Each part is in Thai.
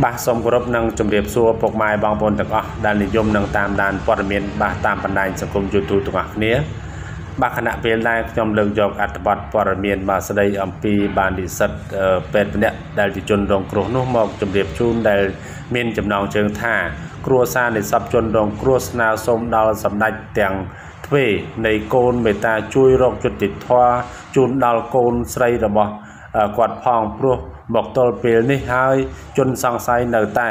bà sông gồm nâng chùm điệp xua bọc mai băng bồn tầng ọc đàn lý dùm nâng tam đàn bọt miền bà tam bàn đành sông cùng dù tù tù ngạc nế bà khả nạ bế lai trong lượng dọc ạt bọt bọt miền bà xa đây ẩm phì bàn đi sật bệt nẹ đàn lý chôn rộng cổ nô mọc chùm điệp chôn đàn miền chùm nông chương thả cổ xa để sắp chôn rộng cổ xa sông đào sầm đạch tèng thuê nầy côn mê ta chui rộng chút tịch thoa chôn đào côn srei rộng bọt quạt phòng proบอกตัวเปลี่ยนนี่ให้จนสังไซเนื้อแต่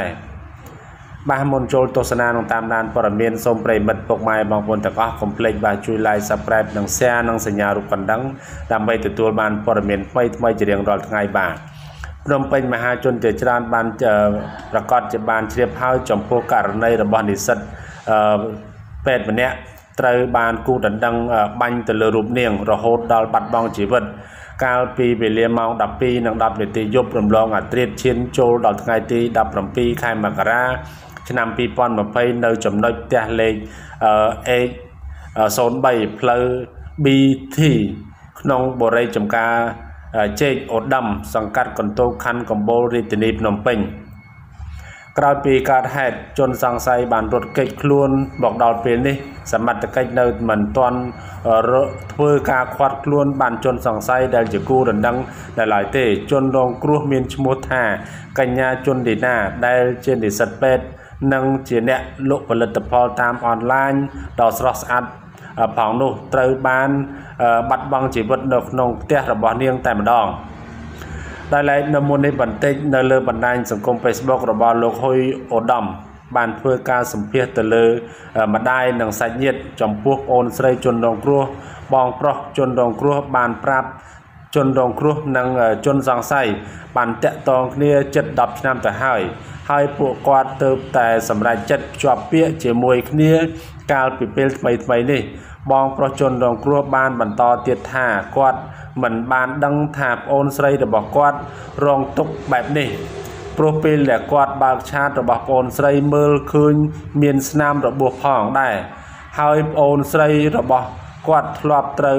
บางมณฑลตัวสนานของตามนานปรเมียนสมเปรย์มัดปกไม้บางคนแต่ก็คอมเพล็กบางจุยลายสเปรย์นังเสียนังสัญญาลูกกันดังดำไปติดตัวบานปรเมียนไม่จะเรียงรอดง่ายบางรวมเป็นมหาชนเจริญบานเจประกอบเจบานเทียบเท่าจมพวกการในระบอบนิสัตเป็ดแบบเนี้ยไตรบานกูดันดังบังตะลรูปเนียงระหดดอลบัดบองจีบการปีเปลี่ยนมองดับปีนังดับเดตียบรวมลองอัตรีเชียนโจดอลไงตีดับรวมปีใครมากระชนำปีปอนมาเพย์เนยจมน้อยเตะเลยโซนใบเพลบีที่น้องโบเรจมกาเจกอดดำสังกัดคอนโตคันคอมโบริตินีพนมเป่งกลายปีการแหดจนสังไซบานรถเกจคล้วนบอกดอลเปลี่ยนนี่สมัติเกจเนอเหมือนตอนเพื่อการควัดคล้วนบานจนสังไซได้จะกู้ดันดังได้หลายเตะจนลงกลัวเมียนชมุทากัญญาจนดีหน้าได้เจนดิสเป็ดนังเจเนะลุผลิตพอตามออนไลน์ดอสรอสอัดผ่องนุ่งเตยบานบัดบังจีบดนกนงเตะระบอเนียงแต่มาดองได้เลยนำมูลในบันเทิงในเรื่องบันไดสังคมเฟซบุ๊กระบาดโลกห้อยอดดัมบานเพื่อการสัมเพตเลือมาได้หนังสายเย็ดจำพวกโอนใส่จนดองครัวบองปลอกจนดองครัวบานปราบจนดองครัวนังจนสังไสบานเตะตองเนี่ยจัดดับน้ำแต่ให้ให้ปวดกวาดเติมแต่สำหรับจัดจวบเปี้ยเจมวยเนี่ยการปิดเปิลไปนี่บองปลอกจนดองครัวบานบันต่อเตียดห่ากวาดเหมือนบานดังถาบโอนใส่ระบบกวาดรองตกแบบนี้โปรเปลและกวาดบางชาติระบบโอนใส่เมื่อคืนเมียนสนามระบบห้องได้ให้โอนใส่ระบบกวาดรอบเตย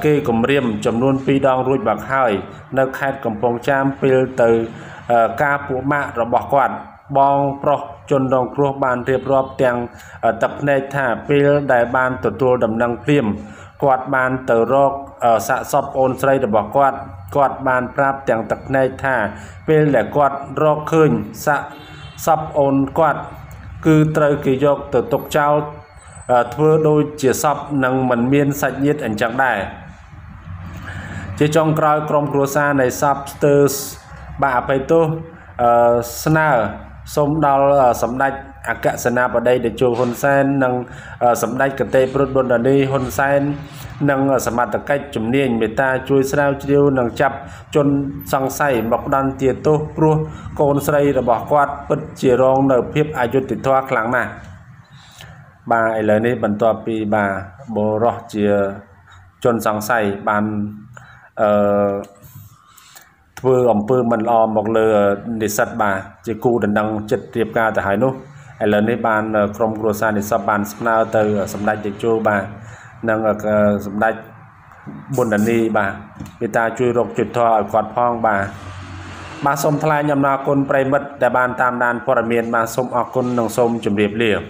เกยกลมเรียมจำนวนปีดองรุ่ยบางให้ในแคดกลมพงจามเปลเตยกาปูมะระบบกวาดบองปลอกจนดองครัวบานเรียบรอบเตียงตับในถาบเปลได้บานตัวดำนังเปลี่ยมกวาดบานเตยรอกสะสมโอนใส่ระบบกวาดกวาดบานปราบแต่งตักในท่าเป็นแหล่กวาดรอกขึ้นสะสมโอนกวาดคือเตยกิโยกเตยตกเจ้าทั่วโดยเจียซับนังเหมือนเมียนสัญญ์อันจังได้เจจงกรอยกรมครัวซาในซับเตอร์บาไปตัวสนาสมดาวสำนักอากาศนาประเดี๋ยวจูฮุนเซนนังสำนักกเตปรุดบนดานีฮุนเซนนังสมัติใกล้จุ่มเนียนเมตาช่วยสาวเดียวนังจับจนสังไส่บกดันเตียโตปลัวโกนใส่ระบบกวาดปิดเจียรองเนื้อเพียบอายุติดทว่าครั้งน่ะบาไอเลยนี่บรรทอปีบาโบรอเจียจนสังไส่บานเพื่ออมเพื่อมันออมบอกเลยดิสัตบาจีกูดันดังจัดเตรียมการแต่หายนู้ไอเลนี่บานกรมครัวซาดิสับบานสนาเตอสำนักเด็กโจบานังสำนักบนดันนีบาปิตาช่วยรกจุดทอขวดพองบามาสมทลายยำนาคนไปมัดแต่บานตามนานปรเมียนมาสมออกคนนังสมจุ่มเรียบ